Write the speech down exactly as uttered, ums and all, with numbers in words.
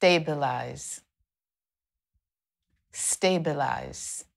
stabilize, stabilize.